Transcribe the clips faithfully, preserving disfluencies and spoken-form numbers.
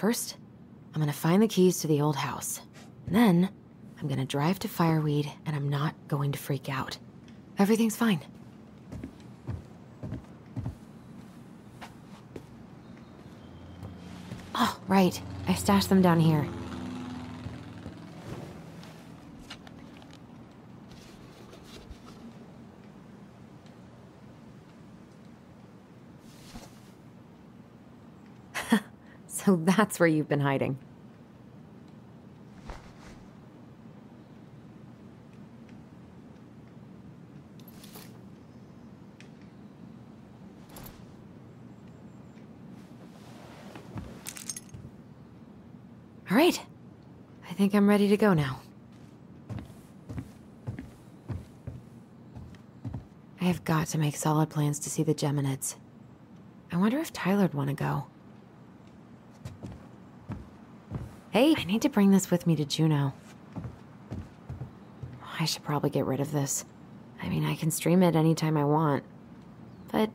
First, I'm gonna find the keys to the old house. And then, I'm gonna drive to Fireweed, and I'm not going to freak out. Everything's fine. Oh, right. I stashed them down here. So that's where you've been hiding. All right. I think I'm ready to go now. I have got to make solid plans to see the Geminids. I wonder if Tyler'd want to go. Hey, I need to bring this with me to Juneau. I should probably get rid of this. I mean, I can stream it anytime I want. But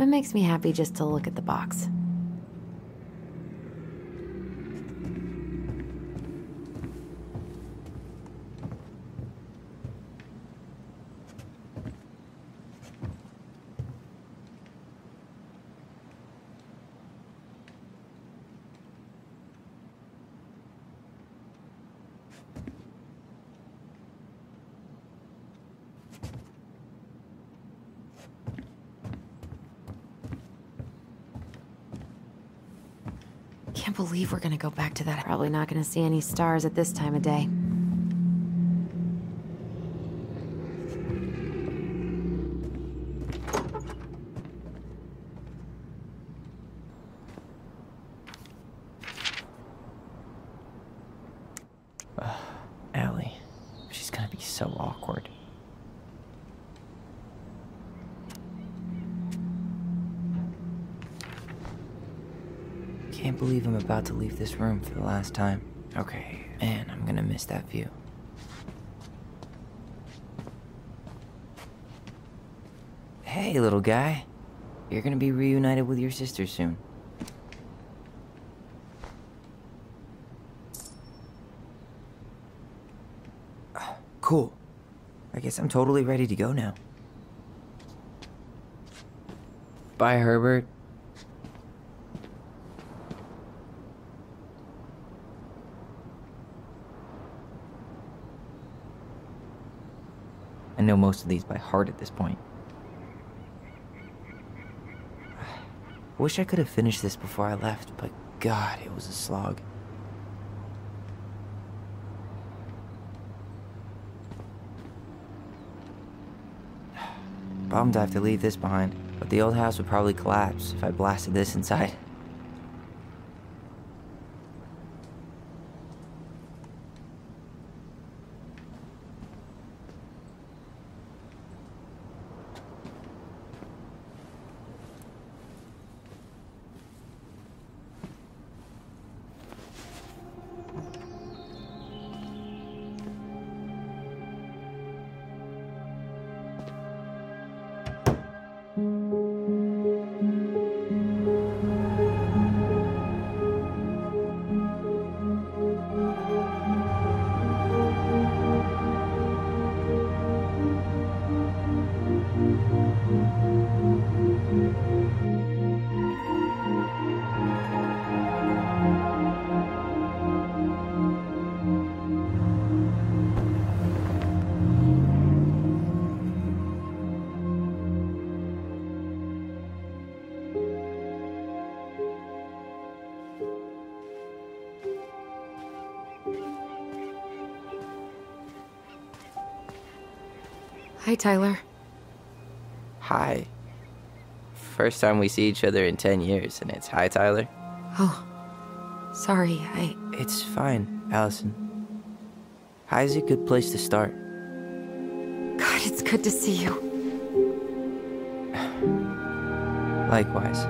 it makes me happy just to look at the box. I can't believe we're gonna go back to that. Probably not gonna see any stars at this time of day. Ugh, Allie. She's gonna be so awkward. I can't believe I'm about to leave this room for the last time. Okay, man, I'm gonna miss that view. Hey, little guy. You're gonna be reunited with your sister soon. Uh, cool. I guess I'm totally ready to go now. Bye, Herbert. I know most of these by heart at this point. I wish I could have finished this before I left, but God, it was a slog. Bummed I have to leave this behind, but the old house would probably collapse if I blasted this inside. Hi, Tyler. Hi. First time we see each other in ten years, and it's hi, Tyler. Oh, sorry, I... It's fine, Allison. Hi is a good place to start. God, it's good to see you. Likewise.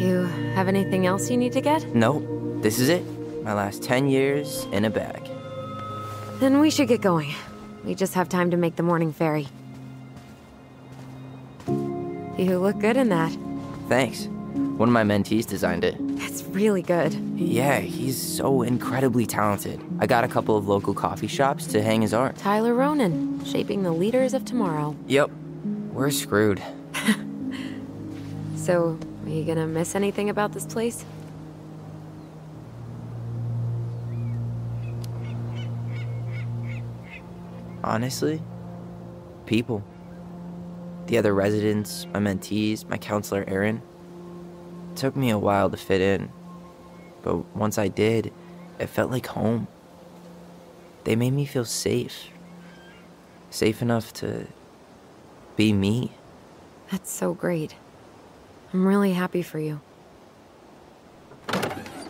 You have anything else you need to get? Nope. This is it. My last ten years in a bag. Then we should get going. We just have time to make the morning ferry. You look good in that. Thanks. One of my mentees designed it. That's really good. Yeah, he's so incredibly talented. I got a couple of local coffee shops to hang his art. Tyler Ronan, shaping the leaders of tomorrow. Yep. We're screwed. So, are you gonna miss anything about this place? Honestly, people. The other residents, my mentees, my counselor Aaron. It took me a while to fit in, but once I did, it felt like home. They made me feel safe. Safe enough to be me. That's so great. I'm really happy for you.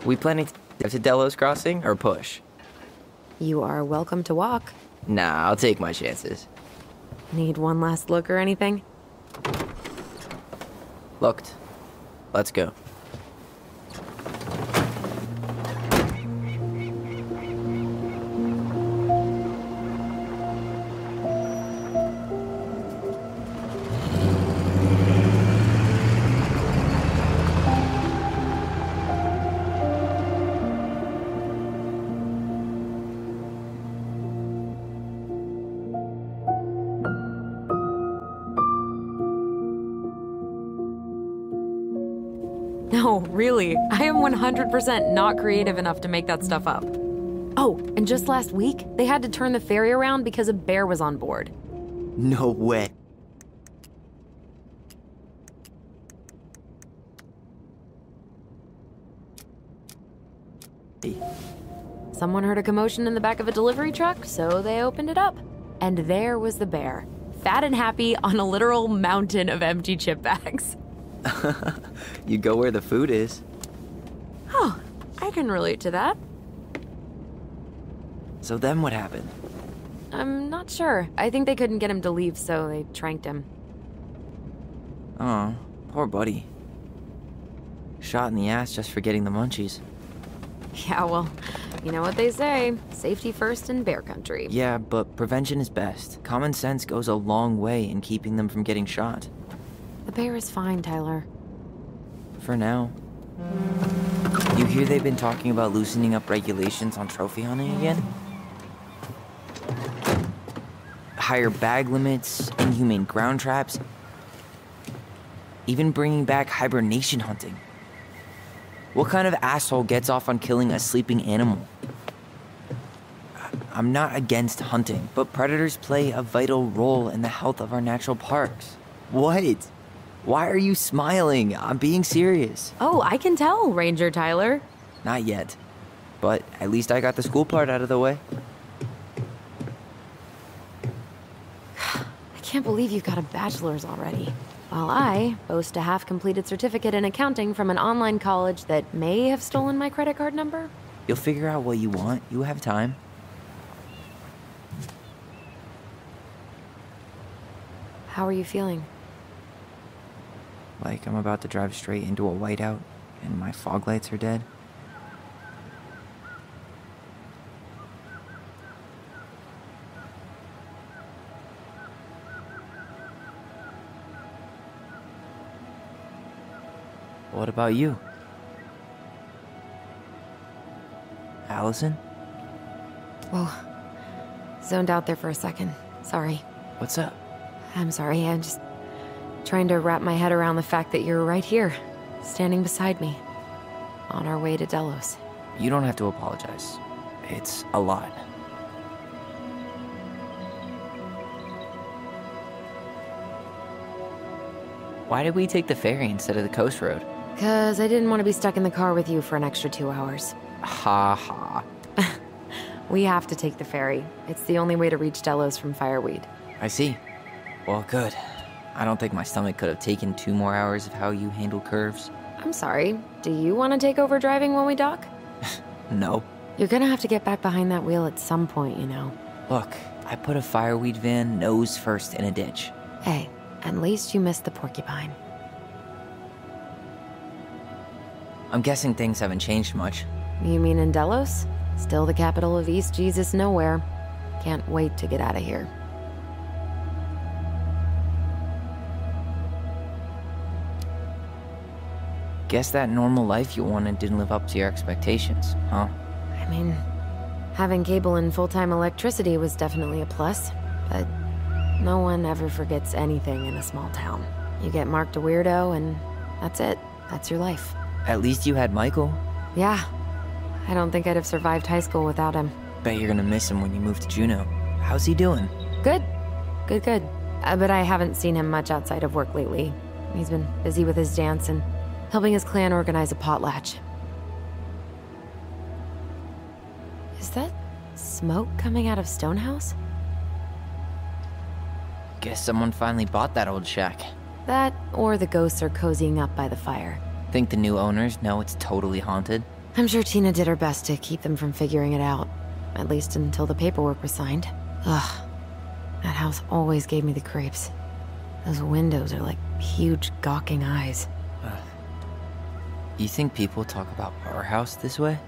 We planning to go to Delos Crossing or push? You are welcome to walk. Nah, I'll take my chances. Need one last look or anything? Looked. Let's go. No, really, I am one hundred percent not creative enough to make that stuff up. Oh, and just last week, they had to turn the ferry around because a bear was on board. No way. Someone heard a commotion in the back of a delivery truck, so they opened it up. And there was the bear, fat and happy on a literal mountain of empty chip bags. You go where the food is. Oh, I can relate to that. So then what happened? I'm not sure. I think they couldn't get him to leave, so they tranked him. Oh, poor buddy. Shot in the ass just for getting the munchies. Yeah, well, you know what they say. Safety first in bear country. Yeah, but prevention is best. Common sense goes a long way in keeping them from getting shot. The bear is fine, Tyler. For now. You hear they've been talking about loosening up regulations on trophy hunting again? Higher bag limits, inhumane ground traps. Even bringing back hibernation hunting. What kind of asshole gets off on killing a sleeping animal? I'm not against hunting, but predators play a vital role in the health of our natural parks. What? Why are you smiling? I'm being serious. Oh, I can tell, Ranger Tyler. Not yet, but at least I got the school part out of the way. I can't believe you've got a bachelor's already. While I boast a half-completed certificate in accounting from an online college that may have stolen my credit card number. You'll figure out what you want. You have time. How are you feeling? Like I'm about to drive straight into a whiteout, and my fog lights are dead. What about you? Allison? Whoa. Zoned out there for a second. Sorry. What's up? I'm sorry, I'm just... trying to wrap my head around the fact that you're right here, standing beside me, on our way to Delos. You don't have to apologize. It's a lot. Why did we take the ferry instead of the coast road? Because I didn't want to be stuck in the car with you for an extra two hours. Ha ha. We have to take the ferry. It's the only way to reach Delos from Fireweed. I see. Well, good. I don't think my stomach could have taken two more hours of how you handle curves. I'm sorry. Do you want to take over driving when we dock? No. You're gonna have to get back behind that wheel at some point, you know. Look, I put a Fireweed van nose first in a ditch. Hey, at least you missed the porcupine. I'm guessing things haven't changed much. You mean in Delos? Still the capital of East Jesus nowhere. Can't wait to get out of here. Guess that normal life you wanted didn't live up to your expectations, huh? I mean, having cable and full-time electricity was definitely a plus, but no one ever forgets anything in a small town. You get marked a weirdo and that's it. That's your life. At least you had Michael. Yeah. I don't think I'd have survived high school without him. Bet you're gonna miss him when you move to Juneau. How's he doing? Good. Good, good. Uh, but I haven't seen him much outside of work lately. He's been busy with his dance and helping his clan organize a potlatch. Is that smoke coming out of Stonehouse? Guess someone finally bought that old shack. That, or the ghosts are cozying up by the fire. Think the new owners know it's totally haunted? I'm sure Tina did her best to keep them from figuring it out. At least until the paperwork was signed. Ugh. That house always gave me the creeps. Those windows are like huge, gawking eyes. Ugh. You think people talk about our house this way?